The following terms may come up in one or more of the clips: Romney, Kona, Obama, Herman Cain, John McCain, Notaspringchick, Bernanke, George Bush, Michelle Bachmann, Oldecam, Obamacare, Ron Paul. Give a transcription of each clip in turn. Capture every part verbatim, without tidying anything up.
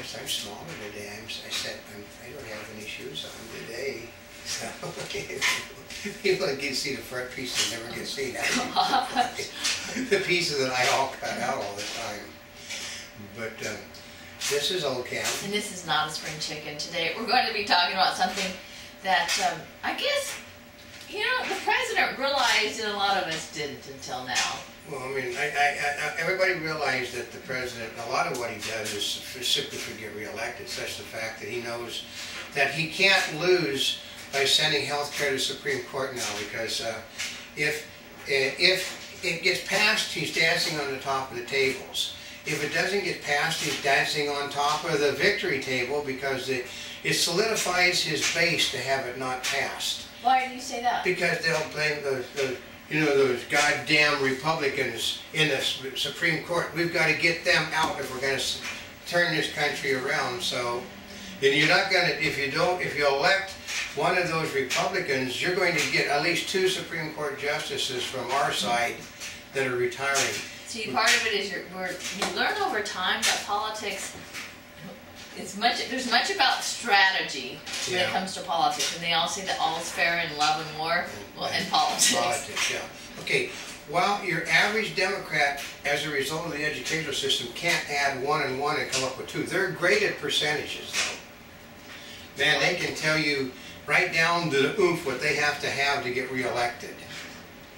yes, I'm smaller today. I'm, I said, I'm, I don't have any shoes on today. So, people that can see the front pieces never get seen. The pieces that I all cut out all the time. But um, this is Old Camp. And this is Not a Spring Chicken. Today we're going to be talking about something that um, I guess, you know, the president realized and a lot of us didn't until now. Well, I mean, I, I, I, everybody realized that the president, a lot of what he does is simply for get reelected, such the fact that he knows that he can't lose by sending health care to the Supreme Court now, because uh, if, if it gets passed, he's dancing on the top of the tables. If it doesn't get passed, he's dancing on top of the victory table, because it, it solidifies his base to have it not passed. Why do you say that? Because they'll blame the, the you know, those goddamn Republicans in the Supreme Court. We've got to get them out if we're going to turn this country around. So, and you're not going to, if you don't, if you elect one of those Republicans, you're going to get at least two Supreme Court justices from our side that are retiring. See, part of it is you're, we're, you learn over time that politics, it's much, there's much about strategy when yeah. it comes to politics, and they all say that all is fair in love and war, well, and, and politics. Politics, yeah. Okay, while your average Democrat, as a result of the educational system, can't add one and one and come up with two, they're great at percentages, though. Man, they can tell you right down to the oomph what they have to have to get reelected.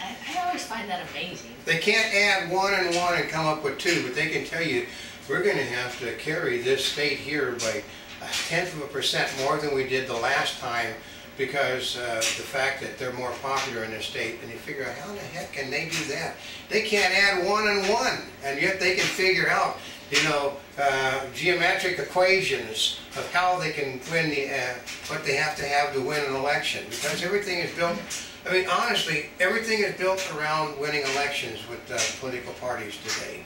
I, I always find that amazing. They can't add one and one and come up with two, but they can tell you, we're going to have to carry this state here by a tenth of a percent more than we did the last time because of uh, the fact that they're more popular in the state. And you figure out, how the heck can they do that? They can't add one and one, and yet they can figure out, you know, uh, geometric equations of how they can win the, uh, what they have to have to win an election. Because everything is built, I mean, honestly, everything is built around winning elections with uh, political parties today.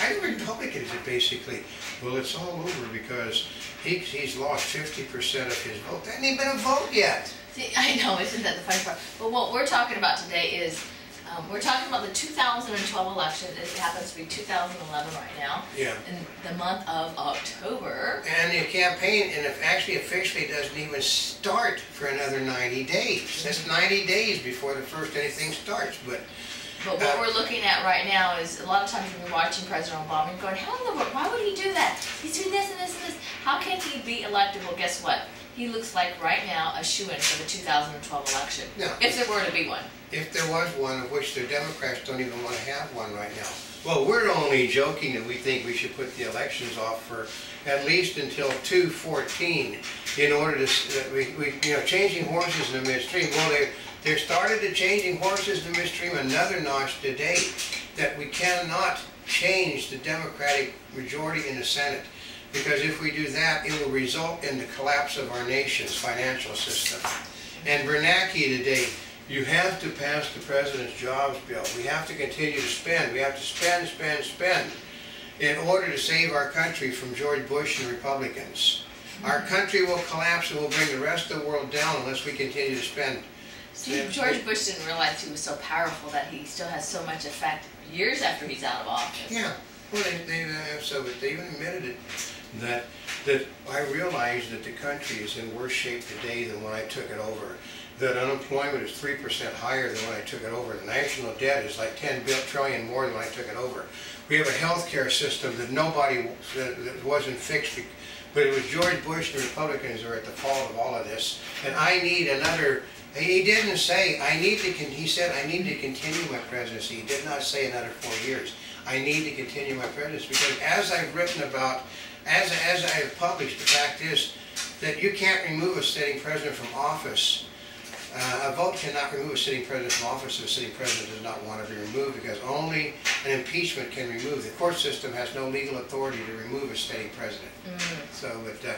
I think Republicans are basically, well, it's all over because he, he's lost fifty percent of his vote. That ain't been a vote yet. See, I know, isn't that the funny part? But what we're talking about today is, um, we're talking about the two thousand twelve election. It happens to be two thousand eleven right now. Yeah. In the month of October. And the campaign, and it actually officially doesn't even start for another ninety days. Mm-hmm. That's ninety days before the first anything starts, but... But what we're looking at right now is a lot of times we're watching President Obama and going, how in the world, why would he do that? He's doing this and this and this. How can he be elected? Well, guess what? He looks like right now a shoo-in for the two thousand twelve election, no, if there were to be one. If there was one, of which the Democrats don't even want to have one right now. Well, we're only joking that we think we should put the elections off for at least until two fourteen in order to, that we, we, you know, changing horses in the midstream. Well, they They've started to changing horses to midstream another notch today, that we cannot change the Democratic majority in the Senate, because if we do that, it will result in the collapse of our nation's financial system. And Bernanke today, you have to pass the president's jobs bill. We have to continue to spend. We have to spend, spend, spend in order to save our country from George Bush and Republicans. Our country will collapse and will bring the rest of the world down unless we continue to spend. See, George Bush didn't realize he was so powerful that he still has so much effect years after he's out of office. Yeah, well, they, they, uh, so they even admitted it, that, that I realized that the country is in worse shape today than when I took it over, that unemployment is three percent higher than when I took it over, the national debt is like ten trillion more than when I took it over. We have a health care system that nobody, that, that wasn't fixed, but it was George Bush and the Republicans who are at the fault of all of this, and I need another... He didn't say, I need to, con he said, I need to continue my presidency. He did not say another four years. I need to continue my presidency, because as I've written about, as, as I have published, the fact is that you can't remove a sitting president from office. Uh, a vote cannot remove a sitting president from office if a sitting president does not want to be removed, because only an impeachment can remove. The court system has no legal authority to remove a sitting president. Mm-hmm. So but, uh,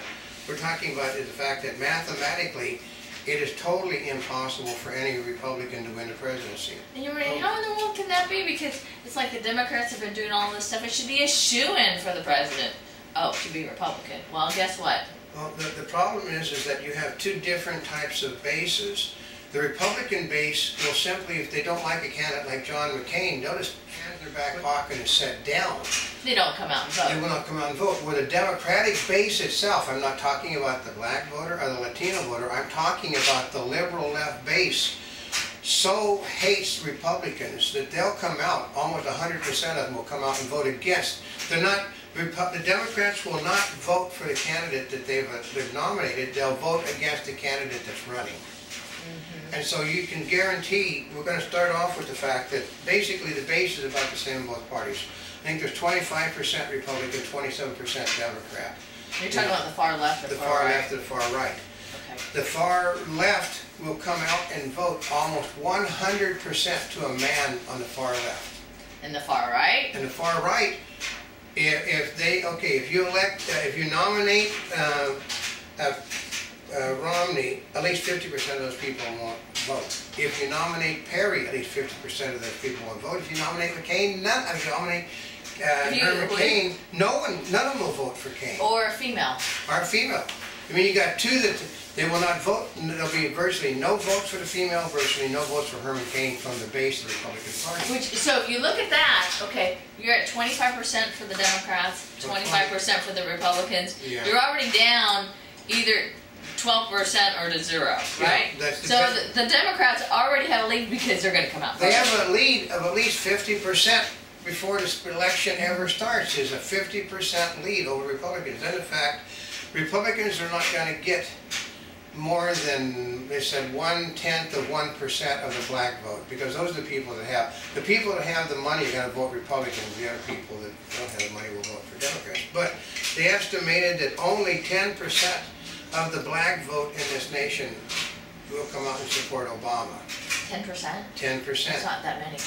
we're talking about the fact that mathematically, it is totally impossible for any Republican to win the presidency. And you're wondering, how in the world can that be? Because it's like the Democrats have been doing all this stuff. It should be a shoo-in for the president. Oh, it should be Republican. Well, guess what? Well, the, the problem is, is that you have two different types of bases. The Republican base will simply, if they don't like a candidate like John McCain, notice their back pocket is set down. They don't come out and vote. They will not come out and vote. With a Democratic base itself, I'm not talking about the black voter or the Latino voter, I'm talking about the liberal left base, so hates Republicans that they'll come out, almost one hundred percent of them will come out and vote against. They're not, the Democrats will not vote for the candidate that they've, they've nominated, they'll vote against the candidate that's running. And so you can guarantee, we're going to start off with the fact that basically the base is about the same in both parties. I think there's twenty-five percent Republican, twenty-seven percent Democrat. You're talking about the far left or the far right? The far left and the far right. Okay. The far left will come out and vote almost one hundred percent to a man on the far left. And the far right? And the far right, if, if they, okay, if you elect, uh, if you nominate uh, a Uh, Romney, at least fifty percent of those people won't vote. If you nominate Perry, at least fifty percent of those people won't vote. If you nominate McCain, none. If you nominate uh, you, McCain, you, no one, none of them will vote for Kane. Or female. Or female. I mean, you got two that they will not vote. There'll be virtually no votes for the female, virtually no votes for Herman Cain from the base of the Republican Party. Which, so if you look at that, okay, you're at twenty-five percent for the Democrats, twenty-five percent for the Republicans. Yeah. You're already down either twelve percent or to zero, right? Yeah, that's the so the, the Democrats already have a lead because they're going to come out. They have a lead of at least fifty percent before this election ever starts, is a fifty percent lead over Republicans. And in fact, Republicans are not going to get more than, they said, one-tenth of one percent of the black vote, because those are the people that have, the people that have the money are going to vote Republicans, the other people that don't have the money will vote for Democrats. But they estimated that only ten percent of the black vote in this nation will come out and support Obama. Ten percent? Ten percent. It's not that many.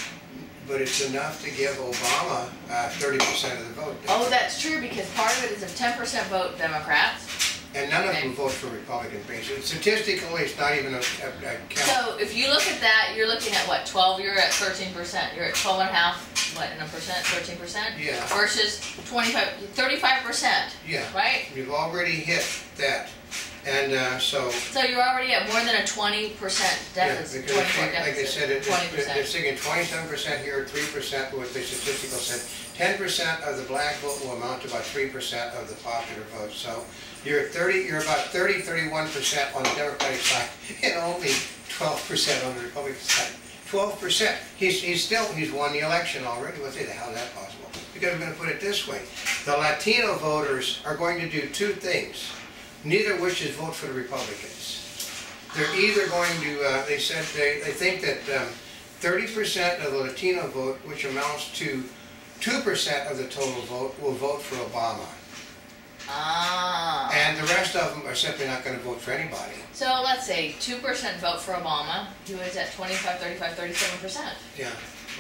But it's enough to give Obama uh, thirty percent of the vote. That's oh, that's true, because part of it is a ten percent vote Democrats. And none okay. of them vote for Republican bases. Statistically, it's not even a, a, a count. So if you look at that, you're looking at what, twelve? You're at thirteen percent. You're at twelve and a half, what, in a percent, thirteen percent? Yeah. Versus twenty-five, thirty-five percent. Yeah. Right? You've already hit that. And uh, so... So you're already at more than a twenty percent deficit. Yeah, because like, deficit, like they said, it, it, they're singing twenty-seven percent here, three percent, what the statistical said. ten percent of the black vote will amount to about three percent of the popular vote. So you're at thirty, you're about thirty, thirty-one percent on the Democratic side and only twelve percent on the Republican side. twelve percent. He's, he's still, he's won the election already. Let's say, how's that possible? Because we're going to put it this way. The Latino voters are going to do two things, neither of which is vote for the Republicans. They're either going to, uh, they said, they, they think that thirty percent um, of the Latino vote, which amounts to two percent of the total vote, will vote for Obama. Ah. And the rest of them are simply not going to vote for anybody. So let's say two percent vote for Obama, who is at twenty-five, thirty-five, thirty-seven percent. Yeah.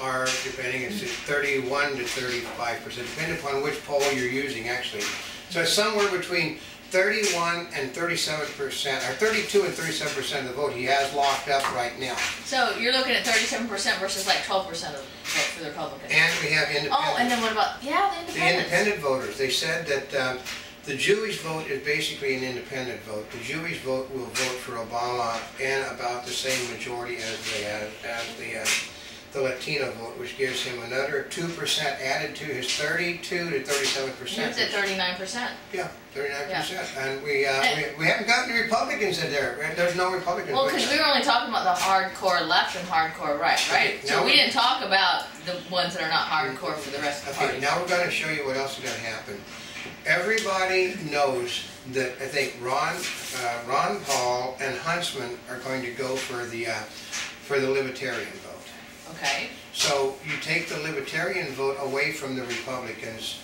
Are depending, it's thirty-one to thirty-five percent, depending upon which poll you're using, actually. So it's somewhere between thirty-one and thirty-seven percent, or thirty-two and thirty-seven percent of the vote he has locked up right now. So you're looking at thirty-seven percent versus like twelve percent of the vote for the Republicans. And we have independent. Oh, and then what about, yeah, the independents. The independent voters. They said that um, the Jewish vote is basically an independent vote. The Jewish vote will vote for Obama in about the same majority as the, uh, as the, uh, the Latino vote, which gives him another two percent added to his thirty-two to thirty-seven percent. He's at thirty-nine percent. Yeah. thirty-nine percent, yeah. And we, uh, and we we haven't gotten the Republicans in there. There's no Republicans. Well, because we were only talking about the hardcore left and hardcore right, right? Okay, so we, we didn't talk about the ones that are not hardcore for the rest of the okay, party. Now we're going to show you what else is going to happen. Everybody knows that I think Ron uh, Ron Paul and Huntsman are going to go for the uh, for the Libertarian vote. Okay. So you take the Libertarian vote away from the Republicans,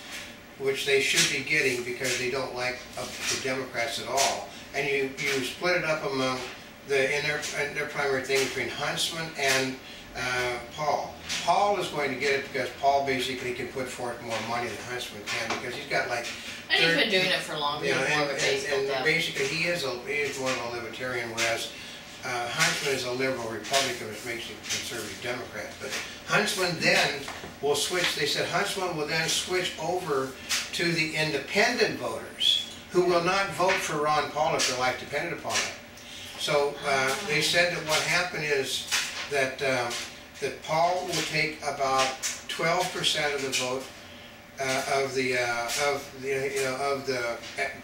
which they should be getting because they don't like uh, the Democrats at all. And you, you split it up among the, in their, in their primary thing between Huntsman and uh, Paul. Paul is going to get it because Paul basically can put forth more money than Huntsman can, because he's got like... And he's been doing it for longer. Yeah, and, and, and basically he is, a, he is more of a libertarian, whereas Uh, Huntsman is a liberal Republican, which makes him a conservative Democrat. But Huntsman then will switch, they said Huntsman will then switch over to the independent voters who will not vote for Ron Paul if their life depended upon it. So uh, they said that what happened is that um, that Paul will take about twelve percent of the vote uh, of the uh, of the you know of the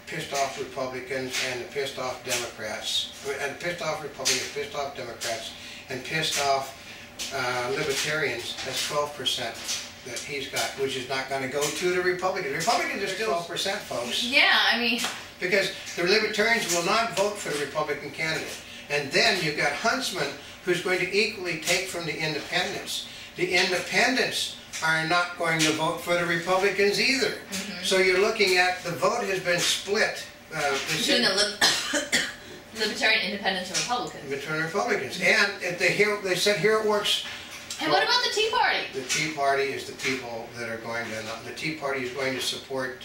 pissed off Republicans and the pissed off Democrats, and pissed off Republicans, pissed off Democrats, and pissed off uh, Libertarians. That's twelve percent. That he's got, which is not going to go to the Republicans. Republicans are still twelve percent, folks. Yeah, I mean... Because the Libertarians will not vote for the Republican candidate. And then you've got Huntsman, who's going to equally take from the Independents. The Independents are not going to vote for the Republicans either. Mm-hmm. So you're looking at, the vote has been split. Uh, Between the li Libertarian Independents and Republicans. Libertarian Republicans. Mm-hmm. And if they, hear, they said, here it works. And what about the Tea Party? The Tea Party is the people that are going to. The Tea Party is going to support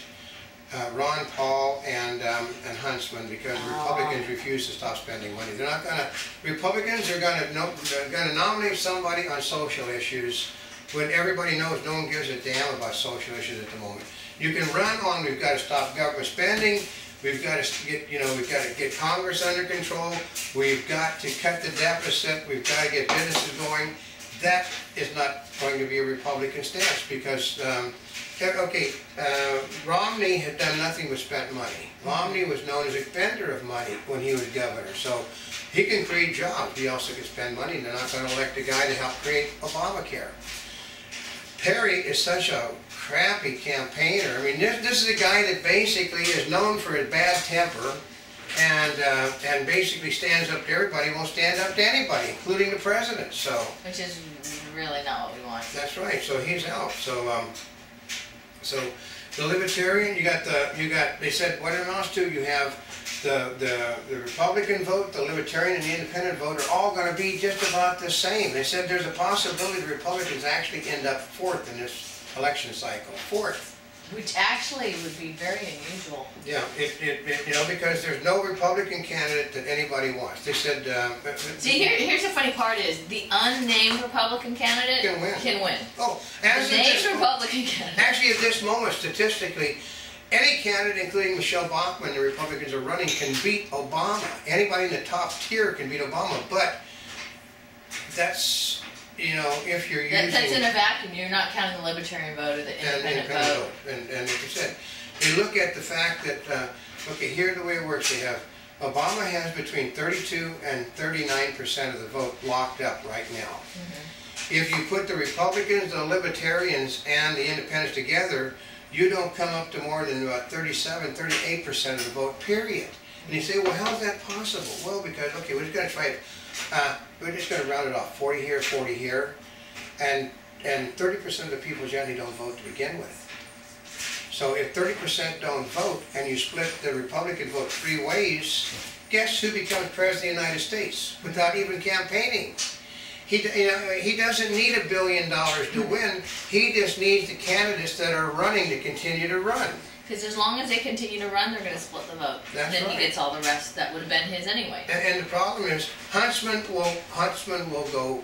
uh, Ron Paul and um, and Huntsman because oh. Republicans refuse to stop spending money. They're not going to. Republicans are going to no, going to nominate somebody on social issues when everybody knows no one gives a damn about social issues at the moment. You can run on. We've got to stop government spending. We've got to get, you know, we've got to get Congress under control. We've got to cut the deficit. We've got to get businesses going. That is not going to be a Republican stance because, um, okay, uh, Romney had done nothing but spent money. Romney was known as a spender of money when he was governor, so he can create jobs. He also can spend money, and they're not going to elect a guy to help create Obamacare. Perry is such a crappy campaigner. I mean, this, this is a guy that basically is known for his bad temper and uh, and basically stands up to everybody, won't stand up to anybody, including the president. So which is really not what we want. That's right. So he's out. So um, so the Libertarian, you got the you got. They said what it amounts to. You have the the the Republican vote, the Libertarian, and the Independent vote are all going to be just about the same. They said there's a possibility the Republicans actually end up fourth in this election cycle. Fourth. Which actually would be very unusual. Yeah, it, it, it, you know, because there's no Republican candidate that anybody wants. They said... Uh, See, here, here's the funny part is, the unnamed Republican candidate can win. Can win. Oh, as the named Republican candidate. Actually, at this moment, statistically, any candidate, including Michelle Bachmann, the Republicans are running, can beat Obama. Anybody in the top tier can beat Obama, but that's... You know, if you're using... That's in a vacuum. You're not counting the Libertarian vote or the Independent, and independent vote. vote. And, and like you said, you look at the fact that, uh, okay, here the way it works, they have, Obama has between thirty-two and thirty-nine percent of the vote locked up right now. Mm-hmm. If you put the Republicans, the Libertarians, and the Independents together, you don't come up to more than about thirty-seven, thirty-eight percent of the vote, period. And you say, well, how is that possible? Well, because, okay, we're just going to try it. Uh, we're just going to round it off, forty here, forty here, and and thirty percent of the people generally don't vote to begin with. So if thirty percent don't vote and you split the Republican vote three ways, guess who becomes President of the United States without even campaigning? He, you know, he doesn't need a billion dollars to win, he just needs the candidates that are running to continue to run. Because as long as they continue to run, they're going to split the vote. That's then right. He gets all the rest that would have been his anyway. And, and the problem is, Huntsman will Huntsman will go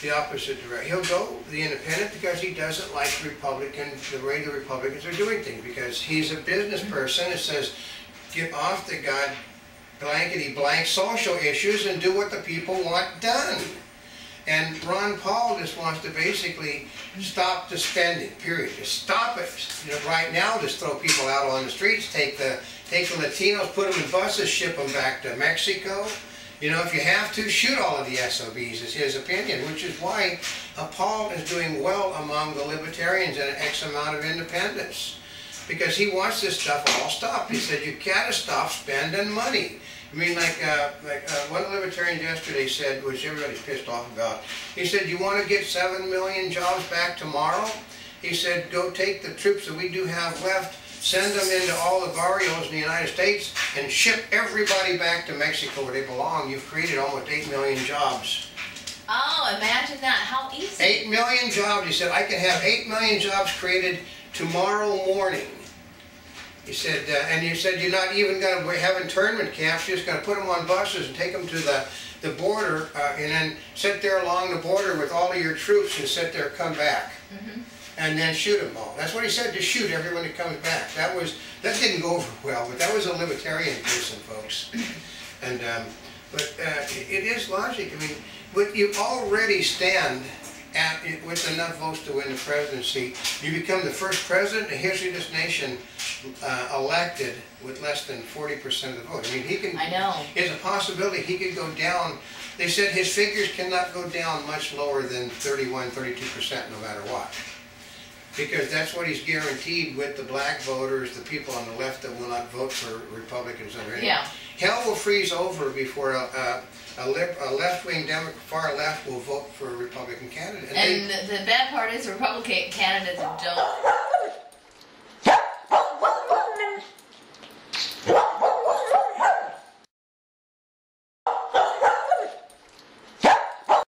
the opposite direction. He'll go the Independent because he doesn't like Republican the way the Republicans are doing things. Because he's a business person that says, get off the god blankety blank social issues and do what the people want done. And Ron Paul just wants to basically stop the spending, period. Just stop it. You know, right now, just throw people out on the streets, take the take the Latinos, put them in buses, ship them back to Mexico. You know, if you have to, shoot all of the S O Bs, is his opinion, which is why Paul is doing well among the Libertarians and an X amount of Independents. Because he wants this stuff all stopped. He said, you gotta stop spending money. I mean, like, uh, like uh, one of the Libertarians yesterday said, which everybody's pissed off about, he said, you want to get seven million jobs back tomorrow? He said, go take the troops that we do have left, send them into all the barrios in the United States, and ship everybody back to Mexico where they belong. You've created almost eight million jobs. Oh, imagine that. How easy. eight million jobs. He said, I can have eight million jobs created tomorrow morning. He said, uh, and you said you're not even going to have internment camps, you're just going to put them on buses and take them to the, the border uh, and then sit there along the border with all of your troops and sit there, come back. Mm-hmm. And then shoot them all. That's what he said, to shoot everyone that comes back. That was, that didn't go over well, but that was a Libertarian person, folks. And um, But uh, it is logic. I mean, what you already stand at with enough votes to win the presidency. You become the first president in the history of this nation uh, elected with less than forty percent of the vote. I mean, he can. I know. It's a possibility he could go down. They said his figures cannot go down much lower than thirty-one, thirty-two percent no matter what. Because that's what he's guaranteed with the black voters, the people on the left that will not vote for Republicans under any. Yeah. Hell will freeze over before a, a, a, a left-wing, far left will vote for a Republican candidate. And, and they, the, the bad part is Republican candidates don't